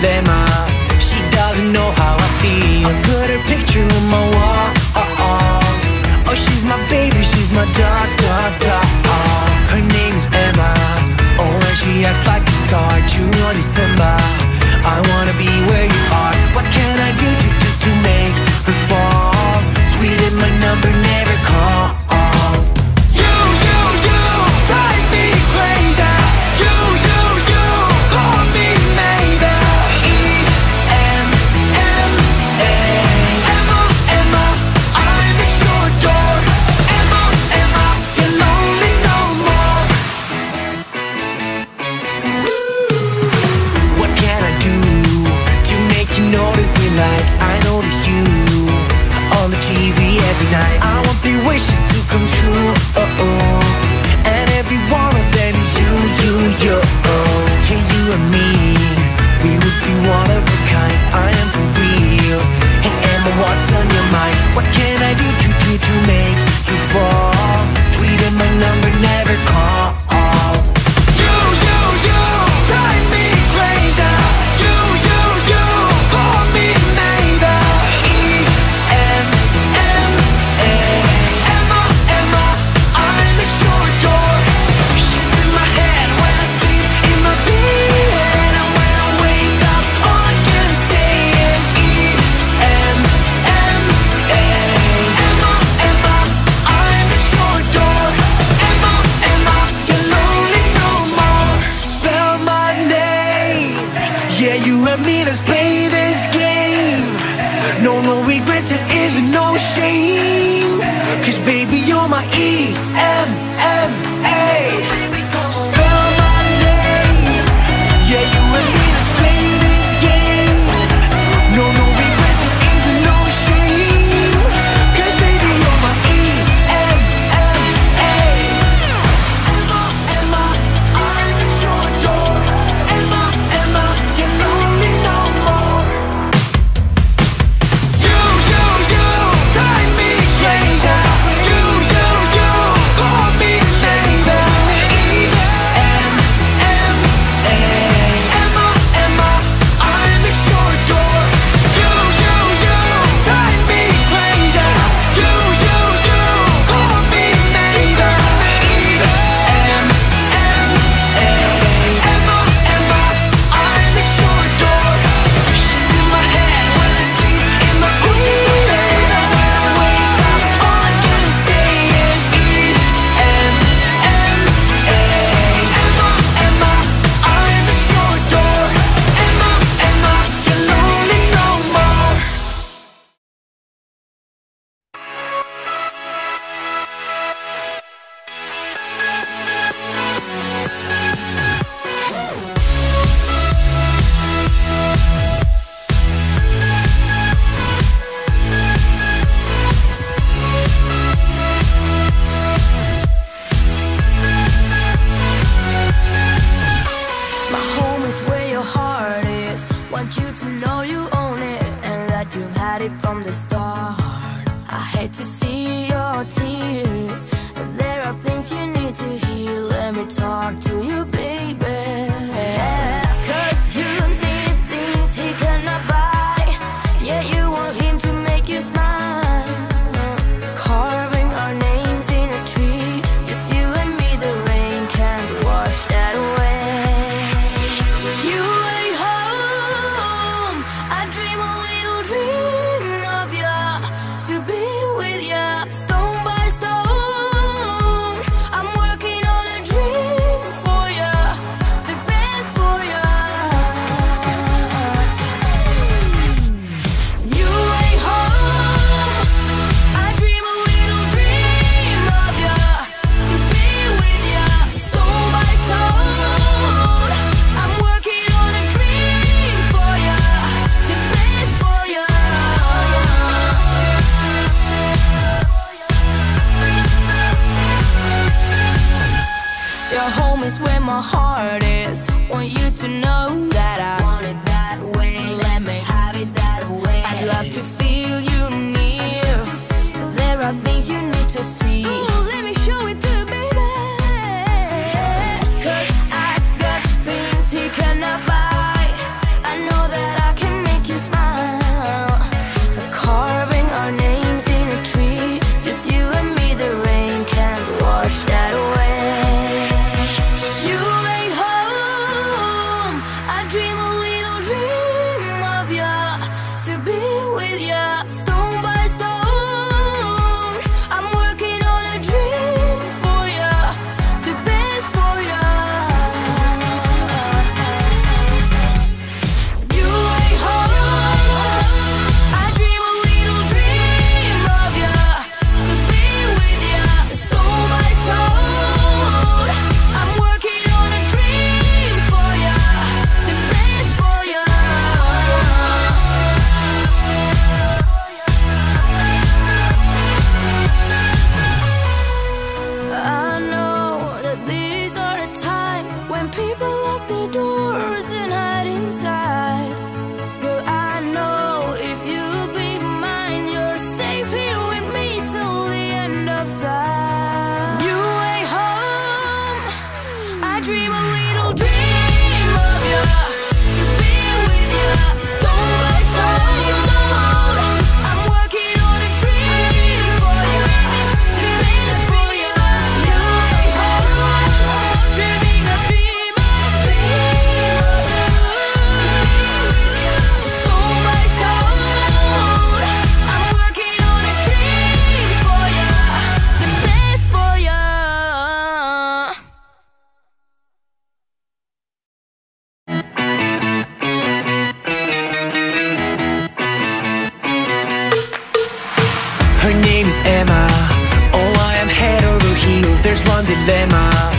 of Emma. She doesn't know how I feel. I put her picture on my wall. Oh, she's my baby, she's my dot, dot, dot. Her name is Emma. Oh, and she acts like a star. June or December, I wanna be where you are. What can I do to make her fall? Tweeted my number, never call. Notice me like I notice you on the TV every night. I want 3 wishes to come true, and every one of them is you. Hey, you and me, we would be one of a kind. I am for real. Hey Emma, what's on your mind? What can I do to make you fall? Tweet in my number, never call. Yeah, you and me, let's play this game. No regrets, there is no shame. 'Cause baby, you're my EMMA. From the start, I hate to see your tears. There are things you need to heal. Let me talk to you, baby. Yeah, 'cause you need things he cannot buy. Yeah, you want him to make you smile. Carving our names in a tree, just you and me. The rain can't wash that away. You ain't home. I dream a little dream. Home is where my heart is. Want you to know that I want it that way. Let me have it that way. I'd love to feel you near. There are things you need to see. Oh, let me show it to you, baby. 'Cause I got things he cannot buy. I know that. Her name is Emma. Oh, I am head over heels. There's one dilemma.